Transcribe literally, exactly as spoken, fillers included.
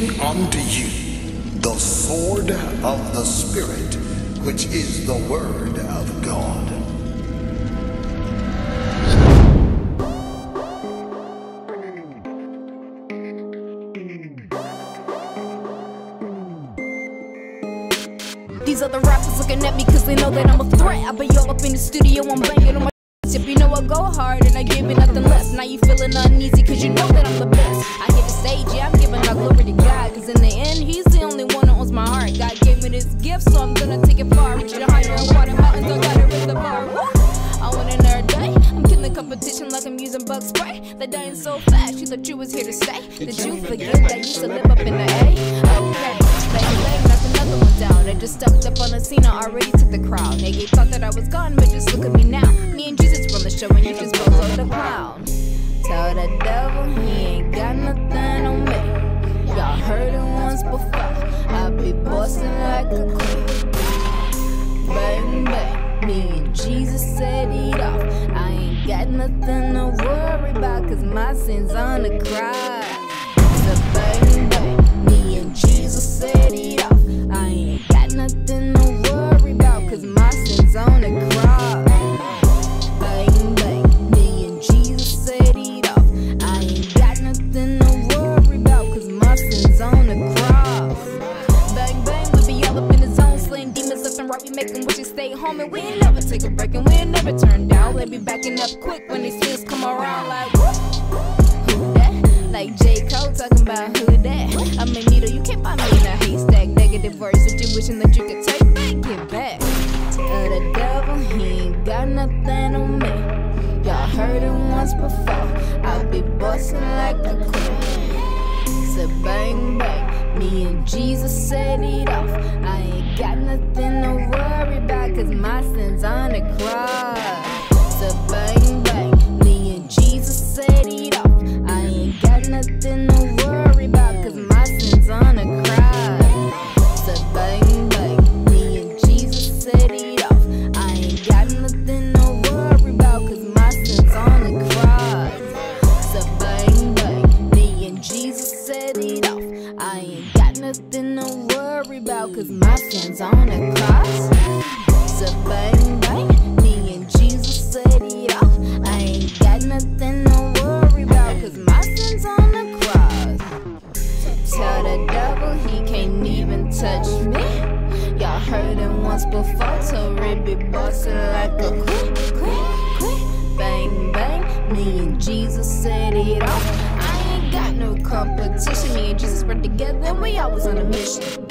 taking unto you the sword of the Spirit, which is the word of God. These other rappers looking at me cause they know that I'm a threat. I be all up in the studio, I'm banging on my tip. You know I go hard and I give me nothing less. Now you feeling uneasy cause you know that I'm the best. I hit the stage, yeah, I'm giving my glory to God, cause in the end, he's the only one that owns my heart. God gave me this gift, so I'm gonna take it far. Reaching higher and water mountains, I gotta raise the bar. I win another day, I'm killing competition like I'm using bug spray. They're dying so fast, you thought you was here to stay. Did you forget that you used to live up in the A? Okay, bang, bang, down. I just stepped up on the scene, I already took the crowd. Nigga thought that I was gone, but just look at me now. Me and Jesus run the show and you just bozo the clown. Tell the devil he ain't got nothing on me. Y'all heard it once before, I be bossing like a queen. Bang, bang, me and Jesus set it off. I ain't got nothing to worry about, cause my sin's on the cross. So bang, bang, me and Jesus set it off. I ain't got nothing to worry about, cause my sin's on the cross. Bang, bang, me and Jesus set it off. I ain't got nothing to worry about, cause my sin's on the cross. Bang, bang, we be all up in the zone, slaying demons left and right, we make them wishes stay home. And we ain't never take a break and we ain't never turn down. They be backing up quick when these skills come around like whoop, who that? Like J. Cole talking about who that? I'm a needle, you can't find me in a haystack. Divorce, that you wishing that you could take back, get back. Tell the devil he ain't got nothing on me. Y'all heard it once before, I'll be bossing like a queen. So bang, bang, me and Jesus set it off. I ain't got nothing to worry about, cause my sin's on the cross. So bang, bang, me and Jesus set it off. I ain't got nothing to worry about, cause my sin's on the cross. Bang, bang, me and Jesus set it off. I ain't got nothing to worry about, cause my sin's on the cross. So bang, bang, me and Jesus set it off. I ain't got nothing to worry about, cause my sin's on the cross. So bang, bang, me and Jesus set it off. I ain't got nothing to worry about, cause my sin's on the cross. Tell the devil he can't even touch me. Y'all heard it once before, so Ribby bossing like a queen, queen, queen. Bang, bang, me and Jesus set it off. I ain't got no competition, me and Jesus were together and we always on a mission.